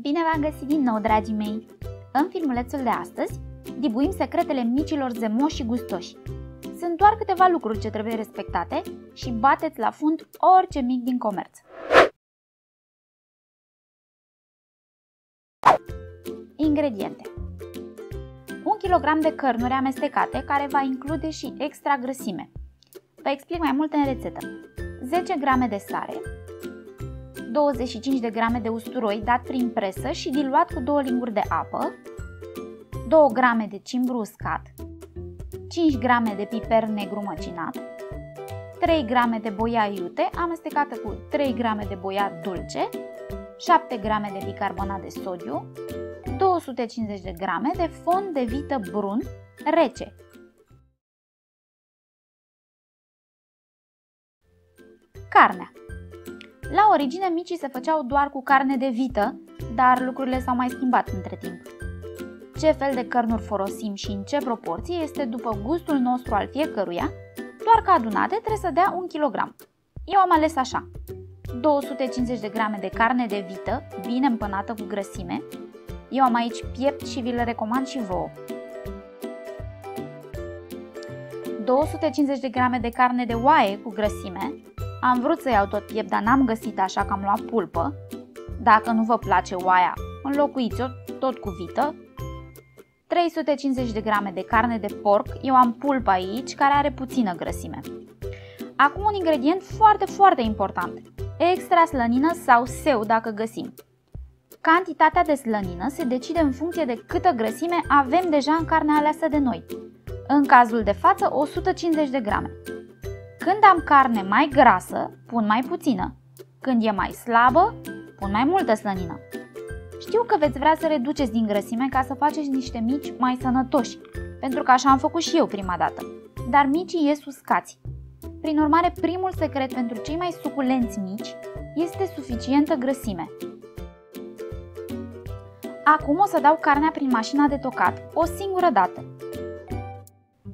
Bine v-am găsit din nou, dragii mei! În filmulețul de astăzi, dibuim secretele micilor zemoși și gustoși. Sunt doar câteva lucruri ce trebuie respectate și bateți la fund orice mic din comerț. Ingrediente: 1 kg de cărnuri amestecate, care va include și extra grăsime. Vă explic mai multe în rețetă. 10 g de sare, 25 de grame de usturoi dat prin presă și diluat cu 2 linguri de apă, 2 grame de cimbru uscat, 5 grame de piper negru măcinat, 3 grame de boia iute amestecată cu 3 grame de boia dulce, 7 grame de bicarbonat de sodiu, 250 de grame de fond de vită brun rece. Carnea. La origine, micii se făceau doar cu carne de vită, dar lucrurile s-au mai schimbat între timp. Ce fel de cărnuri folosim și în ce proporție este după gustul nostru al fiecăruia, doar că adunate trebuie să dea 1 kg. Eu am ales așa: 250 de grame de carne de vită, bine împănată cu grăsime. Eu am aici piept și vi-l recomand și vouă. 250 de grame de carne de oaie cu grăsime. Am vrut să iau tot piept, dar n-am găsit, așa că am luat pulpă. Dacă nu vă place oaia, înlocuiți-o tot cu vită. 350 de grame de carne de porc. Eu am pulpă aici, care are puțină grăsime. Acum un ingredient foarte important: extra slănină sau seu, dacă găsim. Cantitatea de slănină se decide în funcție de câtă grăsime avem deja în carnea aleasă de noi. În cazul de față, 150 de grame. Când am carne mai grasă, pun mai puțină. Când e mai slabă, pun mai multă slănină. Știu că veți vrea să reduceți din grăsime ca să faceți niște mici mai sănătoși, pentru că așa am făcut și eu prima dată. Dar micii ies uscați. Prin urmare, primul secret pentru cei mai suculenți mici este suficientă grăsime. Acum o să dau carnea prin mașina de tocat o singură dată.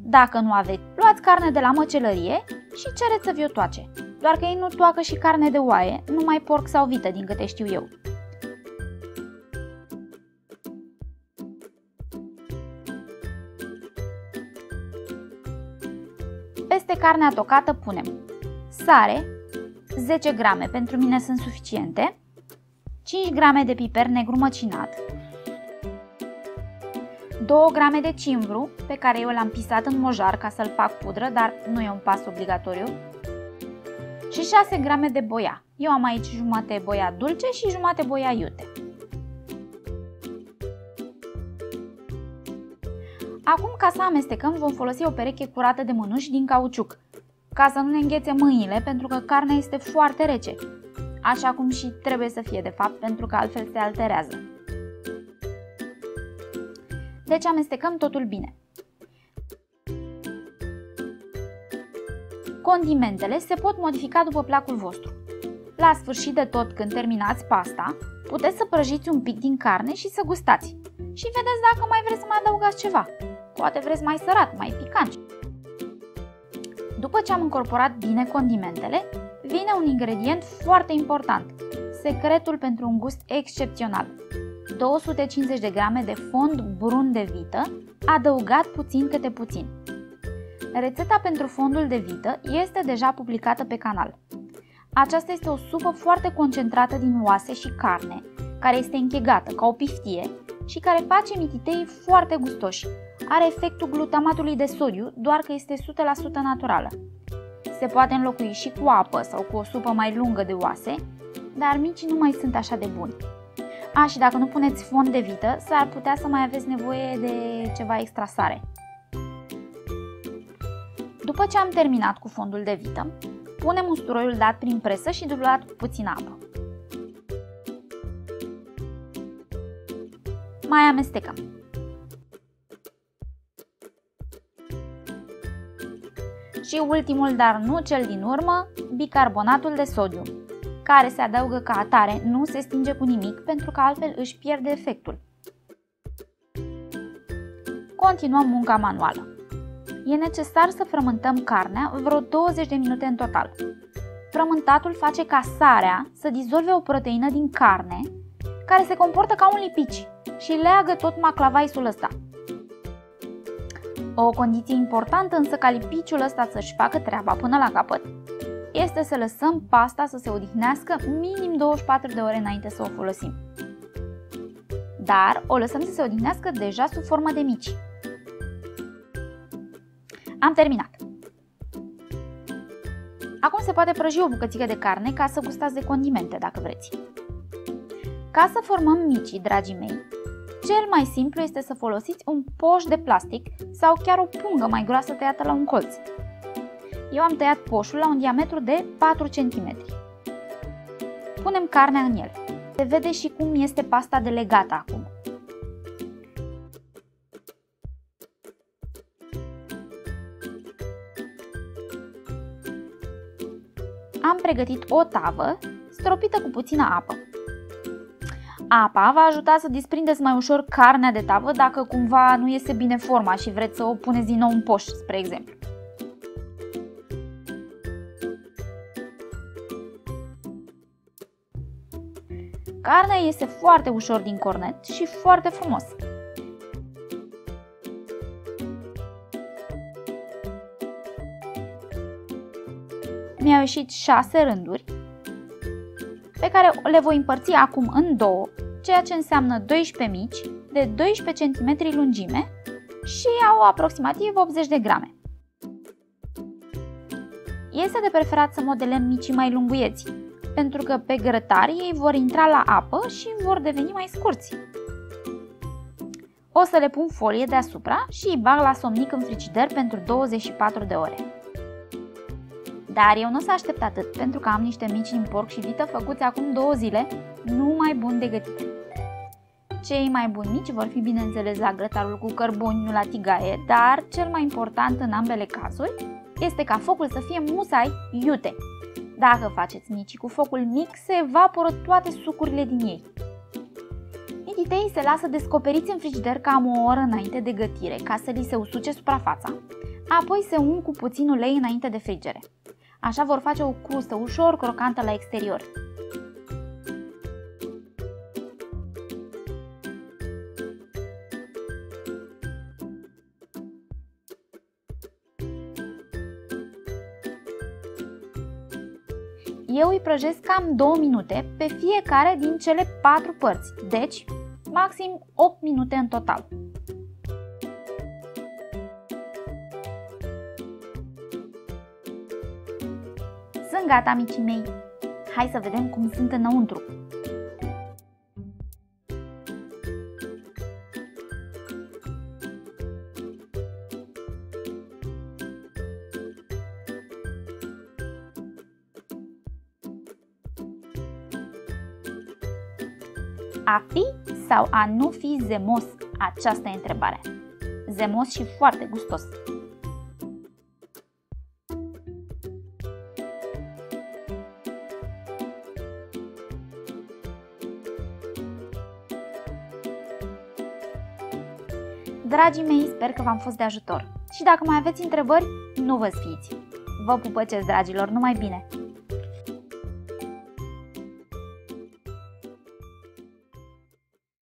Dacă nu aveți, luați carne de la măcelărie și cereți să vi-o toace. Doar că ei nu toacă și carne de oaie, numai porc sau vită, din câte știu eu. Peste carnea tocată punem sare, 10 grame, pentru mine sunt suficiente, 5 grame de piper negru măcinat, 2 grame de cimbru, pe care eu l-am pisat în mojar ca să-l fac pudră, dar nu e un pas obligatoriu, și 6 grame de boia. Eu am aici jumate boia dulce și jumate boia iute. Acum, ca să amestecăm, vom folosi o pereche curată de mânuși din cauciuc, ca să nu ne înghețe mâinile, pentru că carnea este foarte rece, așa cum și trebuie să fie, de fapt, pentru că altfel se alterează. Deci amestecăm totul bine. Condimentele se pot modifica după placul vostru. La sfârșit de tot, când terminați pasta, puteți să prăjiți un pic din carne și să gustați. Și vedeți dacă mai vreți să mai adăugați ceva. Poate vreți mai sărat, mai picant. După ce am încorporat bine condimentele, vine un ingredient foarte important, secretul pentru un gust excepțional: 250 de grame de fond brun de vită, adăugat puțin câte puțin. Rețeta pentru fondul de vită este deja publicată pe canal. Aceasta este o supă foarte concentrată din oase și carne, care este închegată ca o piftie și care face mititei foarte gustoși. Are efectul glutamatului de sodiu, doar că este 100% naturală. Se poate înlocui și cu apă sau cu o supă mai lungă de oase, dar micii nu mai sunt așa de buni. A, și dacă nu puneți fond de vită, s-ar putea să mai aveți nevoie de ceva extra sare. După ce am terminat cu fondul de vită, punem usturoiul dat prin presă și diluat cu puțină apă. Mai amestecăm. Și ultimul, dar nu cel din urmă, bicarbonatul de sodiu, care se adaugă ca atare, nu se stinge cu nimic, pentru că altfel își pierde efectul. Continuăm munca manuală. E necesar să frământăm carnea vreo 20 de minute în total. Frământatul face ca sarea să dizolve o proteină din carne, care se comportă ca un lipici și leagă tot maclavaisul ăsta. O condiție importantă însă ca lipiciul ăsta să-și facă treaba până la capăt este să lăsăm pasta să se odihnească minim 24 de ore înainte să o folosim. Dar o lăsăm să se odihnească deja sub formă de mici. Am terminat! Acum se poate prăji o bucățică de carne ca să gustați de condimente, dacă vreți. Ca să formăm micii, dragii mei, cel mai simplu este să folosiți un poș de plastic sau chiar o pungă mai groasă tăiată la un colț. Eu am tăiat poșul la un diametru de 4 cm. Punem carnea în el. Se vede și cum este pasta de legată acum. Am pregătit o tavă stropită cu puțină apă. Apa va ajuta să desprindeți mai ușor carnea de tavă dacă cumva nu iese bine forma și vreți să o puneți din nou în poș, spre exemplu. Carnea iese foarte ușor din cornet și foarte frumos. Mi-au ieșit 6 rânduri, pe care le voi împărți acum în două, ceea ce înseamnă 12 mici de 12 cm lungime și au aproximativ 80 de grame. Este de preferat să modelăm micii mai lunguieți, pentru că pe grătar ei vor intra la apă și vor deveni mai scurți. O să le pun folie deasupra și îi bag la somnic în frigider pentru 24 de ore. Dar eu nu o să aștept atât, pentru că am niște mici din porc și vită făcuți acum 2 zile, numai buni de gătit. Cei mai buni mici vor fi bineînțeles la grătarul cu cărbuni, nu la tigaie, dar cel mai important în ambele cazuri este ca focul să fie musai iute. Dacă faceți mici cu focul mic, se evaporă toate sucurile din ei. Mititei se lasă descoperiți în frigider cam o oră înainte de gătire, ca să li se usuce suprafața, apoi se ung cu puțin ulei înainte de frigere. Așa vor face o crustă ușor crocantă la exterior. Eu îi prăjesc cam 2 minute pe fiecare din cele 4 părți, deci maxim 8 minute în total. Sunt gata, micii mei! Hai să vedem cum sunt înăuntru! A fi sau a nu fi zemos? Aceasta e întrebarea. Zemos și foarte gustos! Dragii mei, sper că v-am fost de ajutor și dacă mai aveți întrebări, nu vă sfiiți! Vă pupăcesc, dragilor, numai bine!